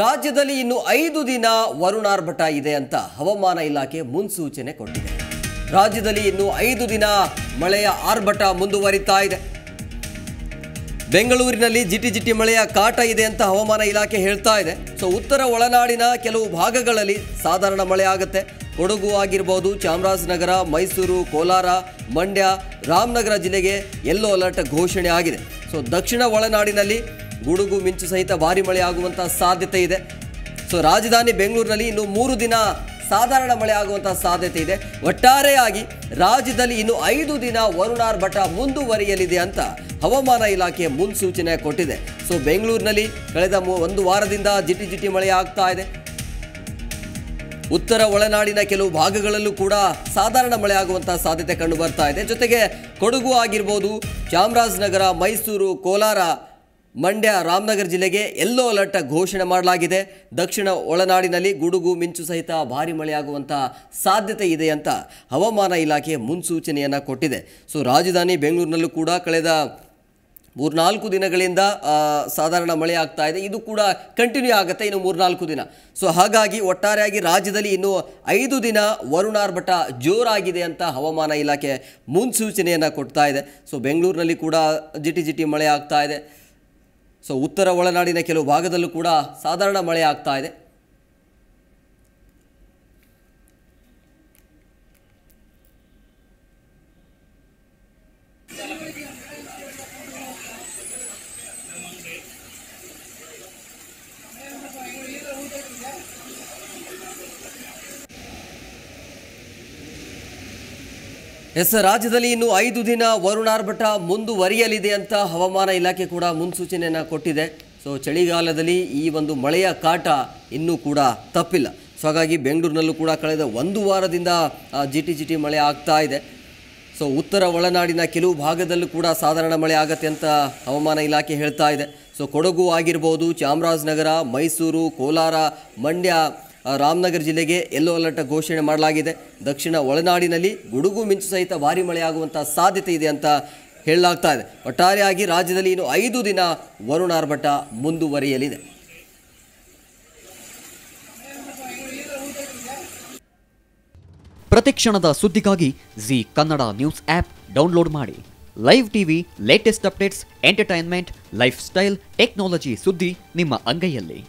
ರಾಜ್ಯದಲ್ಲಿ ಇನ್ನು 5 ದಿನ ವರುಣಾರ್ಭಟ ಇದೆ ಅಂತ ಹವಾಮಾನ ಇಲಾಖೆ ಮುನ್ಸೂಚನೆ ಕೊಟ್ಟಿದೆ. ರಾಜ್ಯದಲ್ಲಿ ಇನ್ನು 5 ದಿನ ಮಳೆಯ ಆರ್ಭಟ ಮುಂದುವರಿತಾ ಇದೆ. ಬೆಂಗಳೂರಿನಲ್ಲಿ ಜಿಟಿಜಿಟಿ ಮಳೆಯ ಕಾಟ ಇದೆ ಅಂತ ಹವಾಮಾನ ಇಲಾಖೆ ಹೇಳ್ತಾ ಇದೆ. ಸೊ ಉತ್ತರ ಒಳನಾಡಿನ ಕೆಲವು ಭಾಗಗಳಲ್ಲಿ ಸಾಧಾರಣ ಮಳೆ ಆಗುತ್ತೆ. ಕೊಡಗು ಆಗಿರಬಹುದು, ಚಾಮರಾಜನಗರ, ಮೈಸೂರು, ಕೋಲಾರ, ಮಂಡ್ಯ, ರಾಮನಗರ ಜಿಲ್ಲೆಗೆ ಯೆಲ್ಲೋ ಅಲರ್ಟ್ ಘೋಷಣೆ ಆಗಿದೆ. ಸೊ ದಕ್ಷಿಣ ಒಳನಾಡಿನಲ್ಲಿ ಗುಡುಗು ಮಿಂಚು ಸಹಿತ ಭಾರಿ ಮಳೆ ಆಗುವಂಥ ಸಾಧ್ಯತೆ ಇದೆ. ಸೊ ರಾಜಧಾನಿ ಬೆಂಗಳೂರಿನಲ್ಲಿ ಇನ್ನು 3 ದಿನ ಸಾಧಾರಣ ಮಳೆ ಆಗುವಂಥ ಸಾಧ್ಯತೆ ಇದೆ. ಒಟ್ಟಾರೆಯಾಗಿ ರಾಜ್ಯದಲ್ಲಿ ಇನ್ನು 5 ದಿನ ವರುಣಾರ್ಭಟ ಮುಂದುವರಿಯಲಿದೆ ಅಂತ ಹವಾಮಾನ ಇಲಾಖೆ ಮುನ್ಸೂಚನೆ ಕೊಟ್ಟಿದೆ. ಸೊ ಬೆಂಗಳೂರಿನಲ್ಲಿ ಕಳೆದ ಒಂದು ವಾರದಿಂದ ಜಿಟಿ ಮಳೆ ಆಗ್ತಾ ಇದೆ. ಉತ್ತರ ಒಳನಾಡಿನ ಕೆಲವು ಭಾಗಗಳಲ್ಲೂ ಕೂಡ ಸಾಧಾರಣ ಮಳೆ ಆಗುವಂಥ ಸಾಧ್ಯತೆ ಕಂಡು ಬರ್ತಾ ಇದೆ. ಜೊತೆಗೆ ಕೊಡಗು ಆಗಿರ್ಬೋದು, ಚಾಮರಾಜನಗರ, ಮೈಸೂರು, ಕೋಲಾರ, ಮಂಡ್ಯ, ರಾಮನಗರ ಜಿಲ್ಲೆಗೆ ಯೆಲ್ಲೋ ಅಲರ್ಟ್ ಘೋಷಣೆ ಮಾಡಲಾಗಿದೆ. ದಕ್ಷಿಣ ಒಳನಾಡಿನಲ್ಲಿ ಗುಡುಗು ಮಿಂಚು ಸಹಿತ ಭಾರಿ ಮಳೆಯಾಗುವಂಥ ಸಾಧ್ಯತೆ ಇದೆ ಅಂತ ಹವಾಮಾನ ಇಲಾಖೆ ಮುನ್ಸೂಚನೆಯನ್ನು ಕೊಟ್ಟಿದೆ. ಸೊ ರಾಜಧಾನಿ ಬೆಂಗಳೂರಿನಲ್ಲೂ ಕೂಡ ಕಳೆದ 3-4 ದಿನಗಳಿಂದ ಸಾಧಾರಣ ಮಳೆ ಆಗ್ತಾ ಇದೆ. ಇದು ಕೂಡ ಕಂಟಿನ್ಯೂ ಆಗುತ್ತೆ ಇನ್ನು 3-4 ದಿನ. ಸೊ ಹಾಗಾಗಿ ಒಟ್ಟಾರೆಯಾಗಿ ರಾಜ್ಯದಲ್ಲಿ ಇನ್ನು 5 ದಿನ ವರುಣಾರ್ಭಟ ಜೋರಾಗಿದೆ ಅಂತ ಹವಾಮಾನ ಇಲಾಖೆ ಮುನ್ಸೂಚನೆಯನ್ನು ಕೊಡ್ತಾ ಇದೆ. ಸೊ ಬೆಂಗಳೂರಿನಲ್ಲಿ ಕೂಡ ಜಿಟಿ ಮಳೆ ಆಗ್ತಾ ಇದೆ. ಸೊ ಉತ್ತರ ಒಳನಾಡಿನ ಕೆಲವು ಭಾಗದಲ್ಲೂ ಕೂಡ ಸಾಧಾರಣ ಮಳೆ ಆಗ್ತಾ ಇದೆ. ಎಸ್, ರಾಜ್ಯದಲ್ಲಿ ಇನ್ನು 5 ದಿನ ವರುಣಾರ್ಭಟ ಮುಂದುವರಿಯಲಿದೆ ಅಂತ ಹವಾಮಾನ ಇಲಾಖೆ ಕೂಡ ಮುನ್ಸೂಚನೆಯನ್ನು ಕೊಟ್ಟಿದೆ. ಸೊ ಚಳಿಗಾಲದಲ್ಲಿ ಈ ಒಂದು ಮಳೆಯ ಕಾಟ ಇನ್ನೂ ಕೂಡ ತಪ್ಪಿಲ್ಲ. ಸೊ ಹಾಗಾಗಿ ಬೆಂಗಳೂರಿನಲ್ಲೂ ಕೂಡ ಕಳೆದ ಒಂದು ವಾರದಿಂದ ಜಿಟಿ ಮಳೆ ಆಗ್ತಾ ಇದೆ. ಸೊ ಉತ್ತರ ಒಳನಾಡಿನ ಕೆಲವು ಭಾಗದಲ್ಲೂ ಕೂಡ ಸಾಧಾರಣ ಮಳೆ ಆಗುತ್ತೆ ಅಂತ ಹವಾಮಾನ ಇಲಾಖೆ ಹೇಳ್ತಾ ಇದೆ. ಸೊ ಕೊಡಗು ಆಗಿರ್ಬೋದು, ಚಾಮರಾಜನಗರ, ಮೈಸೂರು, ಕೋಲಾರ, ಮಂಡ್ಯ, ರಾಮನಗರ ಜಿಲ್ಲೆಗೆ ಯೆಲ್ಲೋ ಅಲರ್ಟ್ ಘೋಷಣೆ ಮಾಡಲಾಗಿದೆ. ದಕ್ಷಿಣ ಒಳನಾಡಿನಲ್ಲಿ ಗುಡುಗು ಮಿಂಚು ಸಹಿತ ಭಾರಿ ಮಳೆಯಾಗುವಂಥ ಸಾಧ್ಯತೆ ಇದೆ ಅಂತ ಹೇಳಲಾಗ್ತಾ ಇದೆ. ಒಟ್ಟಾರೆಯಾಗಿ ರಾಜ್ಯದಲ್ಲಿ ಇನ್ನು 5 ದಿನ ವರುಣಾರ್ಭಟ ಮುಂದುವರಿಯಲಿದೆ. ಪ್ರತಿಕ್ಷಣದ ಸುದ್ದಿಗಾಗಿ Zee Kannada news app download ಮಾಡಿ. Live TV, latest updates, entertainment, lifestyle, technology ಸುದ್ದಿ ನಿಮ್ಮ ಅಂಗೈಯಲ್ಲಿ.